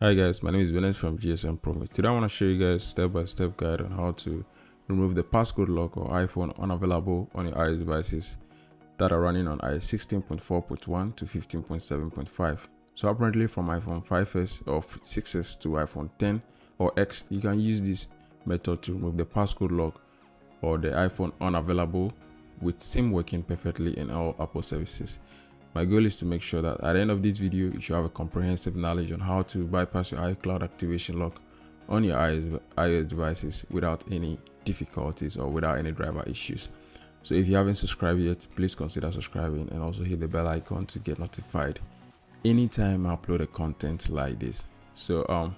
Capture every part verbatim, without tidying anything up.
Hi guys, my name is Vinet from G S M ProMate. Today I want to show you guys step-by-step guide on how to remove the passcode lock or iPhone unavailable on your iOS devices that are running on iOS sixteen point four point one to fifteen point seven point five. So apparently from iPhone five S or six S to iPhone ten or X, you can use this method to remove the passcode lock or the iPhone unavailable with SIM working perfectly in all Apple services. My goal is to make sure that at the end of this video, you should have a comprehensive knowledge on how to bypass your iCloud activation lock on your iOS devices without any difficulties or without any driver issues. So if you haven't subscribed yet, please consider subscribing and also hit the bell icon to get notified anytime I upload a content like this. So um,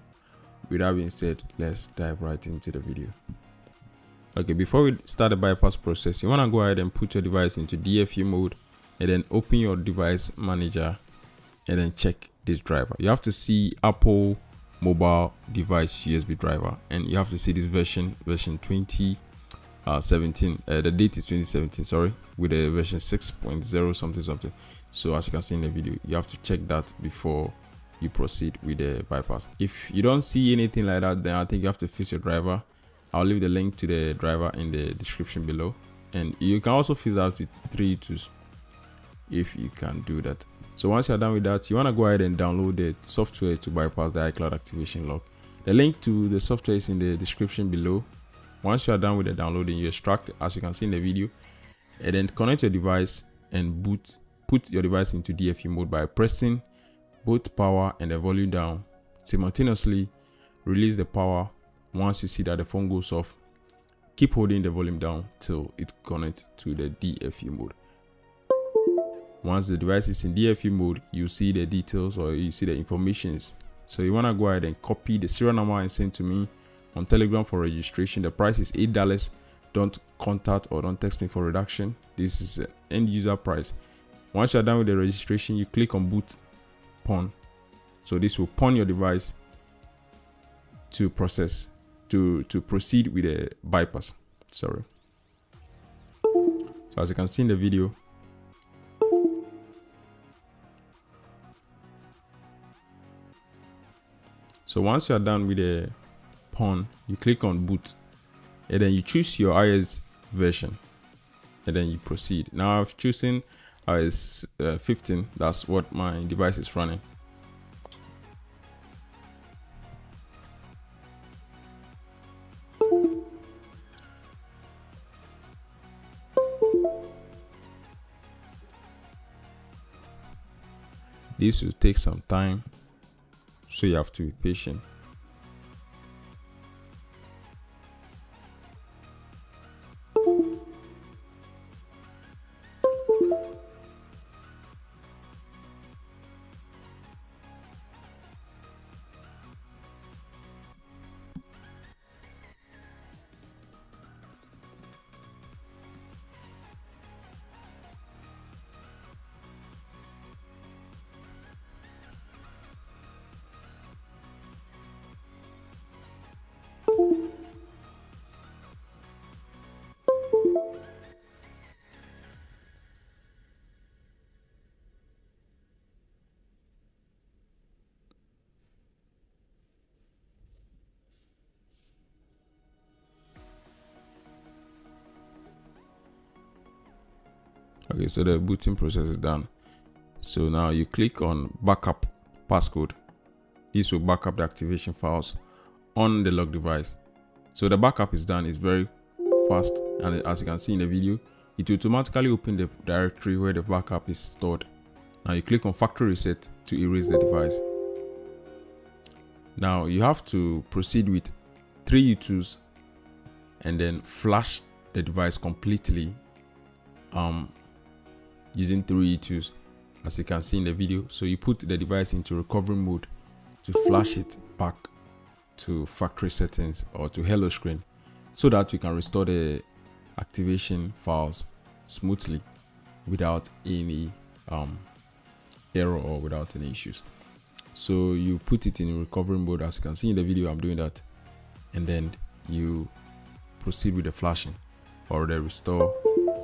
with that being said, let's dive right into the video. Okay, before we start the bypass process, you want to go ahead and put your device into D F U mode, and then open your device manager and then check this driver. You have to see Apple mobile device U S B driver, and you have to see this version, version twenty seventeen. Uh, the date is twenty seventeen, sorry, with a version six point zero something something. So as you can see in the video, you have to check that before you proceed with the bypass. If you don't see anything like that, then I think you have to fix your driver. I'll leave the link to the driver in the description below, and you can also fix that with three u tools. If you can do that. So once you're done with that, you want to go ahead and download the software to bypass the iCloud activation lock. The link to the software is in the description below. Once you're done with the downloading, you extract as you can see in the video, and then connect your device and boot put your device into D F U mode by pressing both power and the volume down. Simultaneously release the power. Once you see that the phone goes off, keep holding the volume down till it connects to the D F U mode. Once the device is in D F U mode, you see the details or you see the informations. So you want to go ahead and copy the serial number and send to me on Telegram for registration. The price is eight dollars. Don't contact or don't text me for reduction. This is an end user price. Once you're done with the registration, you click on boot pawn. So this will pawn your device to process, to, to proceed with a bypass. Sorry. So as you can see in the video, So once you are done with the pawn, you click on boot, and then you choose your iOS version, and then you proceed. Now I've chosen iOS uh, fifteen. That's what my device is running. This will take some time, so you have to be patient. Okay, so the booting process is done. So now you click on backup passcode. This will back up the activation files on the lock device. So the backup is done. It's very fast, and as you can see in the video, it will automatically open the directory where the backup is stored. Now you click on factory reset to erase the device. Now you have to proceed with three u tools and then flash the device completely um using three u tools, as you can see in the video. So you put the device into recovery mode to flash it back to factory settings or to hello screen, so that you can restore the activation files smoothly without any um, error or without any issues. So you put it in recovery mode, as you can see in the video. I'm doing that, and then you proceed with the flashing or the restore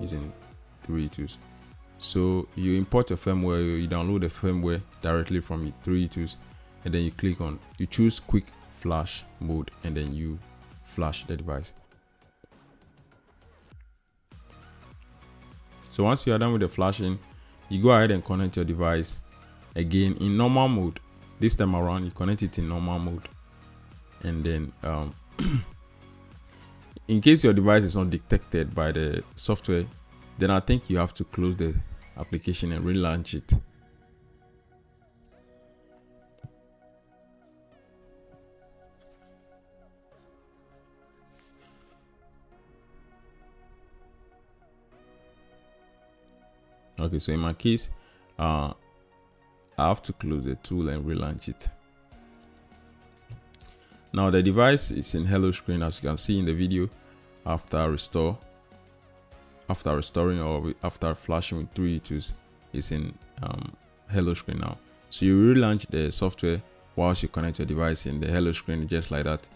using three u tools. So you import your firmware, you download the firmware directly from three u tools, and then you click on, you choose quick flash mode, and then you flash the device. So once you are done with the flashing, you go ahead and connect your device again in normal mode. This time around, you connect it in normal mode, and then um, in case your device is not detected by the software, then I think you have to close the application and relaunch it. Okay, so in my case, uh, I have to close the tool and relaunch it. Now the device is in hello screen, as you can see in the video. After restore, after restoring or after flashing with three u tools, it's in um, hello screen now. So you relaunch the software whilst you connect your device in the hello screen, just like that.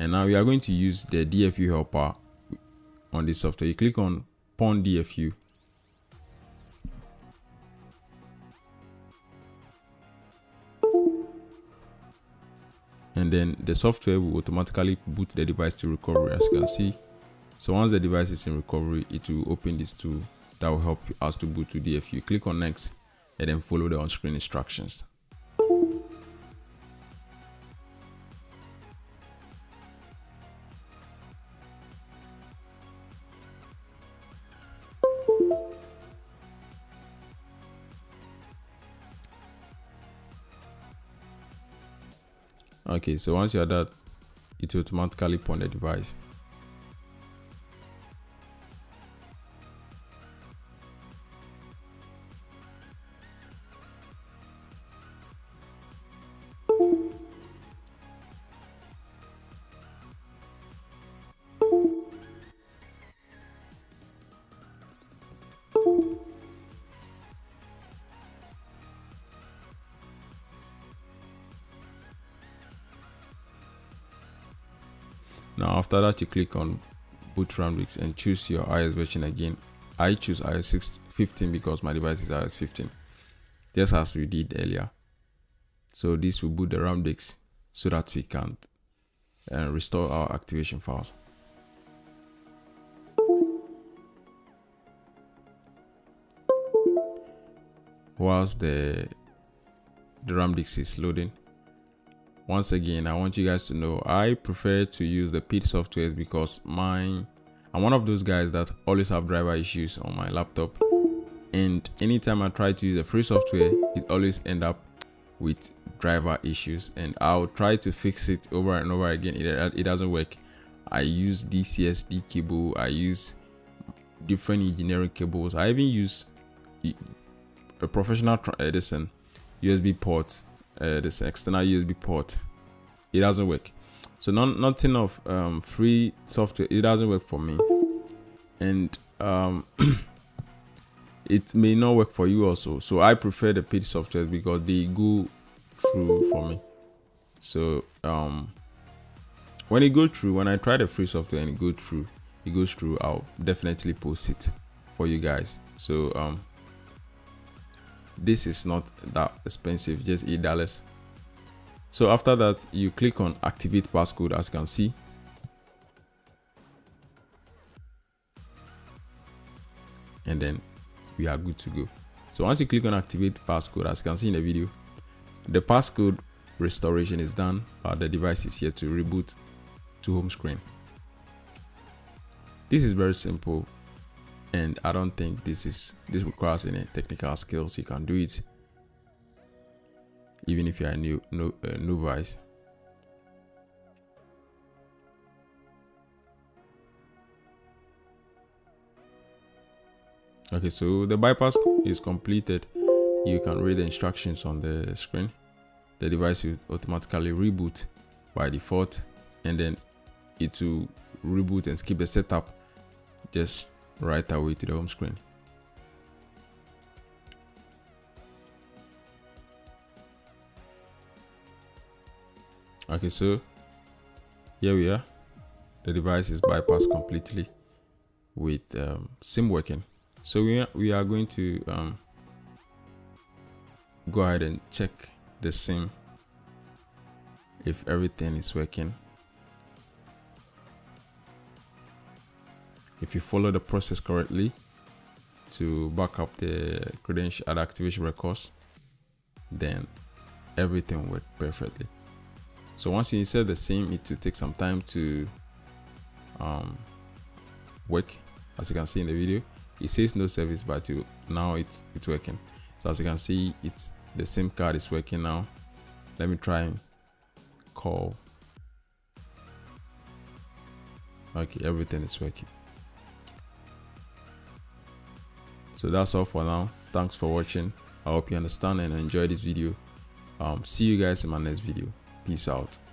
And now we are going to use the D F U helper on this software. You click on Pwn D F U. And then the software will automatically boot the device to recovery, as you can see. So once the device is in recovery, it will open this tool that will help us to boot to D F U. Click on next and then follow the on-screen instructions. Okay, so once you are done, it will automatically pwn the device. Now after that, you click on boot RAMdisk and choose your iOS version again. I choose iOS fifteen because my device is iOS fifteen, just as we did earlier. So this will boot the RAMdisk so that we can uh, restore our activation files. Whilst the, the RAMdisk is loading, once again, I want you guys to know I prefer to use the P I D softwares because mine, I'm one of those guys that always have driver issues on my laptop, and anytime I try to use a free software, it always ends up with driver issues, and I'll try to fix it over and over again. It, it doesn't work. I use D C S D cable, I use different generic cables, I even use a professional Edison U S B port. Uh, this external U S B port, it doesn't work. So not, nothing of um, free software, it doesn't work for me, and um, it may not work for you also. So I prefer the paid software because they go through for me. So um, when it go through, when I try the free software and it go through, it goes through, I'll definitely post it for you guys. So um, this is not that expensive, just eight dollars. So after that, you click on activate passcode, as you can see. And then we are good to go. So once you click on activate passcode, as you can see in the video, the passcode restoration is done, but the device is yet to reboot to home screen. This is very simple, and I don't think this is this requires any technical skills. You can do it even if you are a new no, uh, novice. Okay, so the bypass is completed. You can read the instructions on the screen. The device will automatically reboot by default, and then it will reboot and skip the setup just right away to the home screen. Okay, so here we are. The device is bypassed completely with um, SIM working. So we are, we are going to um, go ahead and check the SIM if everything is working. If you follow the process correctly to back up the credential and activation records, then everything worked perfectly. So once you insert the SIM, it will take some time to um, work. As you can see in the video, it says no service, but you, now it's it's working. So as you can see, it's the SIM card is working now. Let me try and call. Okay, everything is working. So that's all for now. Thanks for watching. I hope you understand and enjoy this video. Um, see you guys in my next video. Peace out.